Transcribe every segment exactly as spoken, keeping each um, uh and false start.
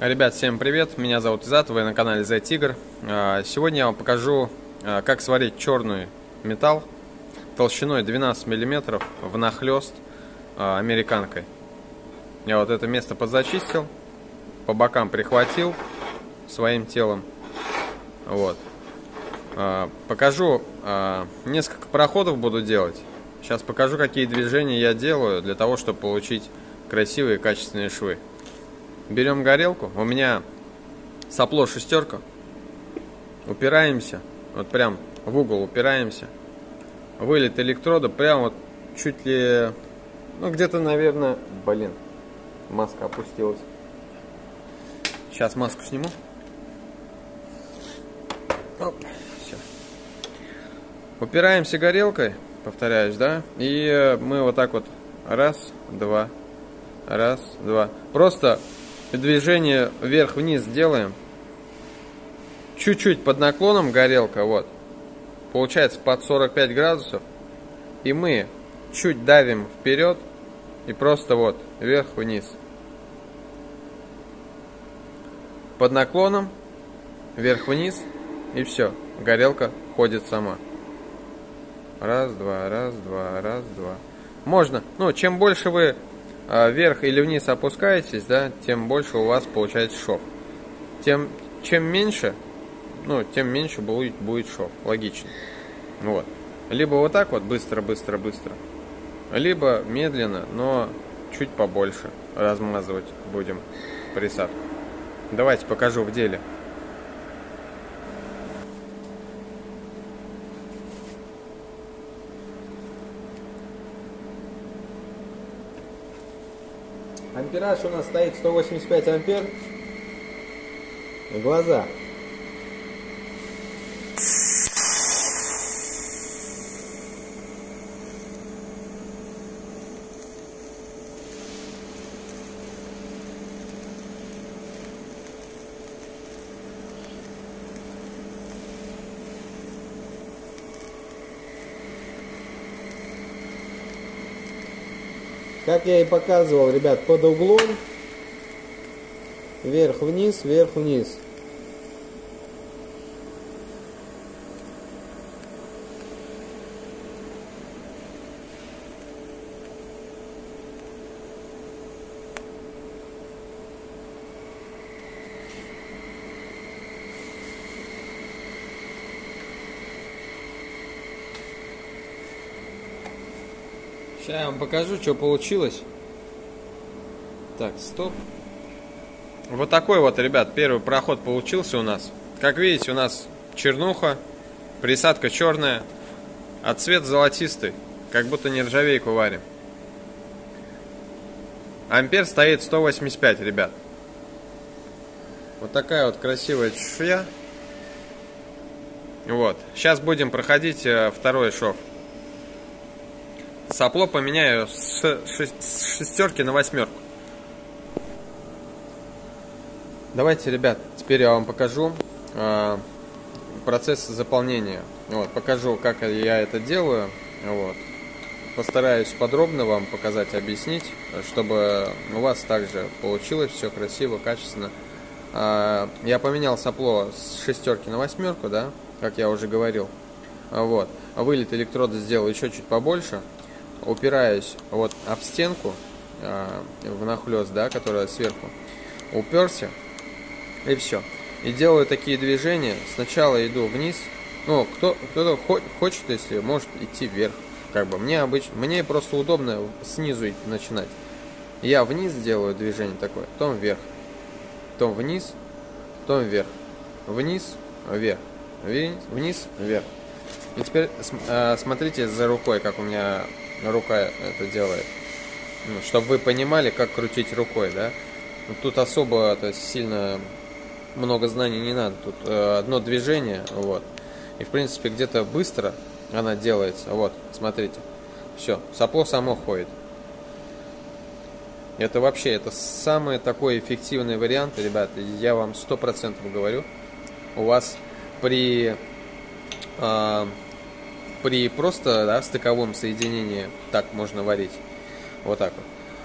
Ребят, всем привет! Меня зовут Изат, вы на канале Z-Tigr. Сегодня я вам покажу, как сварить черный металл толщиной двенадцать миллиметров внахлёст американкой. Я вот это место подзачистил, по бокам прихватил своим телом. Вот. Покажу, несколько проходов буду делать. Сейчас покажу, какие движения я делаю для того, чтобы получить красивые качественные швы. Берем горелку, у меня сопло шестерка, упираемся, вот прям в угол упираемся, вылет электрода прям вот чуть ли, ну где-то, наверное, блин, маска опустилась, сейчас маску сниму, оп, все, упираемся горелкой, повторяюсь, да, и мы вот так вот, раз, два, раз, два, просто движение вверх-вниз делаем. Чуть-чуть под наклоном горелка, вот. Получается под сорок пять градусов. И мы чуть давим вперед. И просто вот, вверх-вниз. Под наклоном, вверх-вниз. И все, горелка ходит сама. Раз, два, раз, два, раз, два. Можно, ну, чем больше вы вверх или вниз опускаетесь, да, тем больше у вас получается шов. Тем, чем меньше, ну, тем меньше будет, будет шов. Логично. Вот. Либо вот так вот быстро-быстро-быстро, либо медленно, но чуть побольше размазывать будем присадку. Давайте покажу в деле. Ампераж у нас стоит сто восемьдесят пять ампер. Глаза. Как я и показывал, ребят, под углом, вверх-вниз, вверх-вниз. Сейчас я вам покажу, что получилось. Так, стоп. Вот такой вот, ребят, первый проход получился у нас. Как видите, у нас чернуха, присадка черная, а цвет золотистый, как будто нержавейку варим. Ампер стоит сто восемьдесят пять, ребят. Вот такая вот красивая швея. Вот. Сейчас будем проходить второй шов. Сопло поменяю с шестерки на восьмерку. Давайте, ребят, теперь я вам покажу э, процесс заполнения. Вот, покажу, как я это делаю. Вот. Постараюсь подробно вам показать, объяснить, чтобы у вас также получилось все красиво, качественно. Э, я поменял сопло с шестерки на восьмерку, да, как я уже говорил. Вот. Вылет электрода сделал еще чуть побольше. Упираюсь вот об стенку, э, внахлёст, да, которая сверху, уперся, и все. И делаю такие движения. Сначала иду вниз, ну, кто, кто-то хочет, если может, идти вверх, как бы. Мне, обычно, мне просто удобно снизу начинать. Я вниз делаю движение такое, потом вверх, потом вниз, потом вверх, вниз, вверх, вниз, вверх. И теперь э, смотрите за рукой, как у меня рука это делает, чтобы вы понимали, как крутить рукой, да. Тут особо, то есть, сильно много знаний не надо, тут э, одно движение, вот. И в принципе где-то быстро она делается, вот. Смотрите, все, сопло само ходит. Это вообще, это самый такой эффективный вариант, ребят. Я вам сто процентов говорю, у вас при э, При просто, да, стыковом соединении так можно варить. Вот так вот.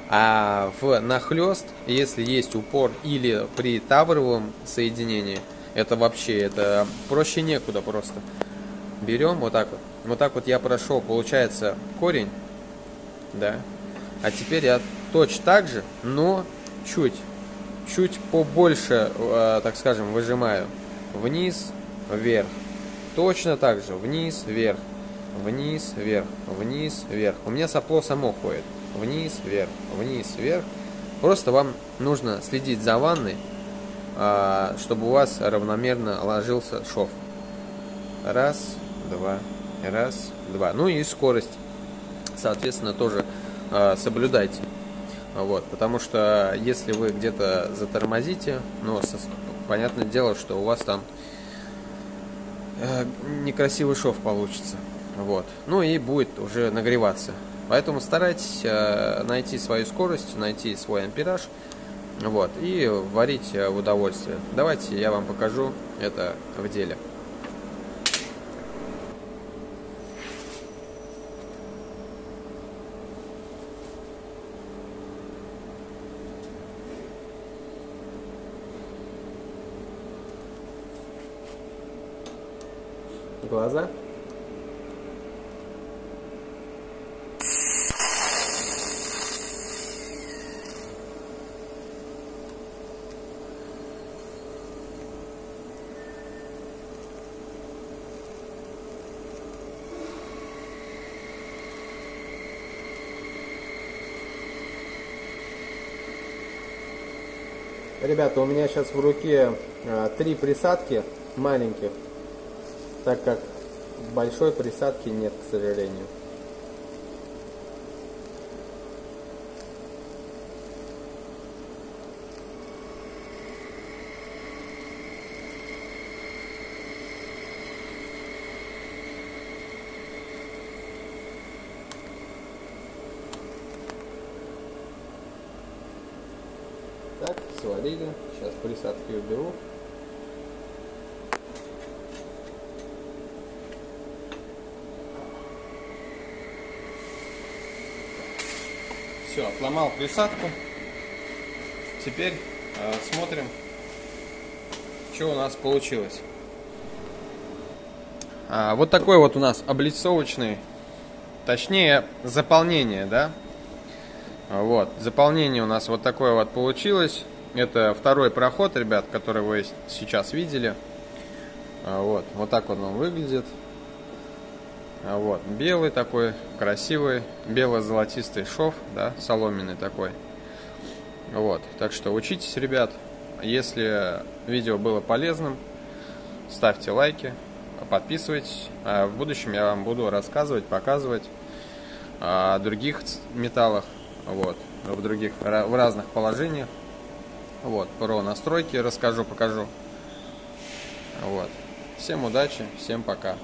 А в нахлёст, если есть упор или при тавровом соединении, это вообще, это проще некуда просто. Берем вот так вот. Вот так вот я прошел, получается, корень. Да. А теперь я точно так же, но чуть, чуть побольше, э, так скажем, выжимаю. Вниз, вверх. Точно так же. Вниз, вверх. Вниз, вверх. Вниз, вверх. У меня сопло само ходит. Вниз, вверх. Вниз, вверх. Просто вам нужно следить за ванной, э, чтобы у вас равномерно ложился шов. Раз, два, раз, два. Ну и скорость, соответственно, тоже э, соблюдайте. Вот, потому что если вы где-то затормозите, ну, со, понятное дело, что у вас там э, некрасивый шов получится. Вот. Ну и будет уже нагреваться. Поэтому старайтесь э, найти свою скорость, найти свой ампераж. Вот, и варить э, в удовольствие. Давайте я вам покажу это в деле. Глаза. Ребята, у меня сейчас в руке а, три присадки маленьких, так как большой присадки нет, к сожалению. Так, свалили. Сейчас присадки уберу. Все, отломал присадку. Теперь э, смотрим, что у нас получилось. А, вот такой вот у нас облицовочный, точнее заполнение, да? Вот, заполнение у нас вот такое вот получилось. Это второй проход, ребят, который вы сейчас видели. А, вот, вот так он, он выглядит. Вот, белый такой, красивый, бело-золотистый шов, да, соломенный такой. Вот, так что учитесь, ребят. Если видео было полезным, ставьте лайки, подписывайтесь. В будущем я вам буду рассказывать, показывать о других металлах, вот, в других, в разных положениях. Вот, про настройки расскажу, покажу. Вот, всем удачи, всем пока.